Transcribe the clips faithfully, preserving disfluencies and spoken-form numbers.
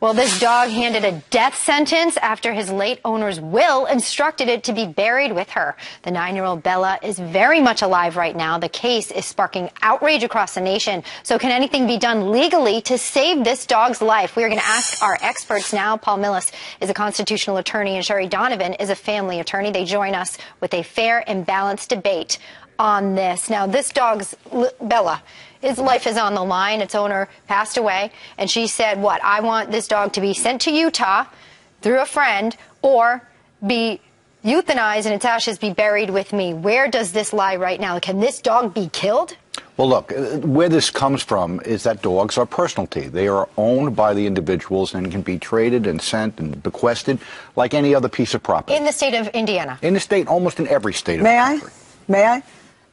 Well, this dog handed a death sentence after his late owner's will instructed it to be buried with her. The nine-year-old Bella is very much alive right now. The case is sparking outrage across the nation. So can anything be done legally to save this dog's life? We are going to ask our experts now. Paul Millis is a constitutional attorney and Sherry Donovan is a family attorney. They join us with a fair and balanced debate on this. Now, this dog's, Bella, his life is on the line. Its owner passed away, and she said, what, I want this dog to be sent to Utah through a friend or be euthanized and its ashes be buried with me. Where does this lie right now? Can this dog be killed? Well, look, where this comes from is that dogs are personality. They are owned by the individuals and can be traded and sent and bequested like any other piece of property. In the state of Indiana? In the state, almost in every state of the country. May I? May I?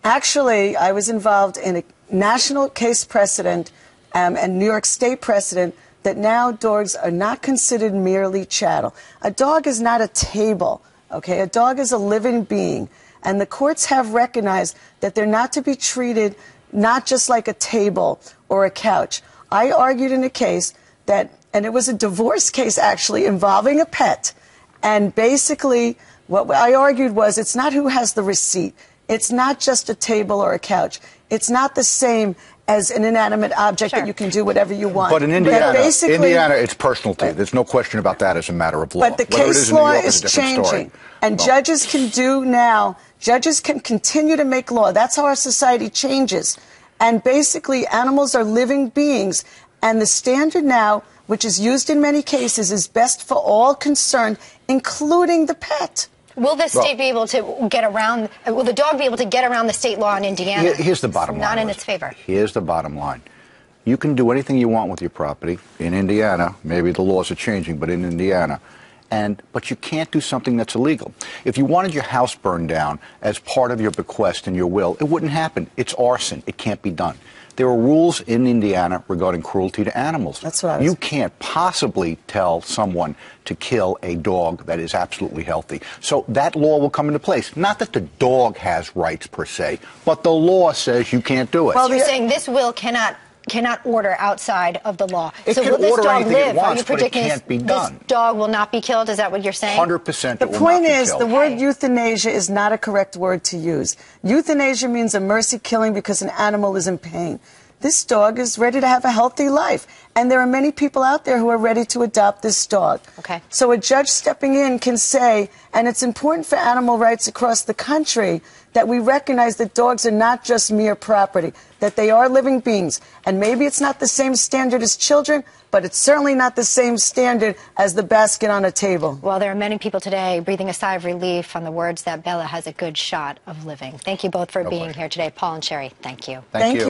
Actually, I was involved in a national case precedent um, and New York State precedent that now dogs are not considered merely chattel. A dog is not a table, okay? A dog is a living being. And the courts have recognized that they're not to be treated not just like a table or a couch. I argued in a case that, and it was a divorce case actually involving a pet. And basically what I argued was it's not who has the receipt. It's not just a table or a couch. It's not the same as an inanimate object sure. that you can do whatever you want. But in Indiana, but Indiana it's personality. There's no question about that as a matter of law. But the case law is changing. And judges can do now, judges can continue to make law. That's how our society changes. And basically, animals are living beings. And the standard now, which is used in many cases, is best for all concerned, including the pet. Will the state well, be able to get around, will the dog be able to get around the state law in Indiana? Here's the bottom it's line. Not in its favor. Here's the bottom line. You can do anything you want with your property in Indiana. Maybe the laws are changing, but in Indiana. And, but you can't do something that's illegal. If you wanted your house burned down as part of your bequest and your will, it wouldn't happen. It's arson. It can't be done. There are rules in Indiana regarding cruelty to animals. That's right. You can't possibly tell someone to kill a dog that is absolutely healthy. So that law will come into place. Not that the dog has rights per se, but the law says you can't do it. Well, you're saying this will cannot cannot order outside of the law. It so can will this order dog anything live? It wants, are you predicting but it can't be done. This dog will not be killed? Is that what you're saying? one hundred percent. The point is, the word euthanasia is not a correct word to use. Euthanasia means a mercy killing because an animal is in pain. This dog is ready to have a healthy life. And there are many people out there who are ready to adopt this dog. Okay. So a judge stepping in can say, and it's important for animal rights across the country, that we recognize that dogs are not just mere property, that they are living beings. And maybe it's not the same standard as children, but it's certainly not the same standard as the basket on a table. Well, there are many people today breathing a sigh of relief on the words that Bella has a good shot of living. Thank you both for no being pleasure. Here today. Paul and Sherry, thank you. Thank, thank you. you.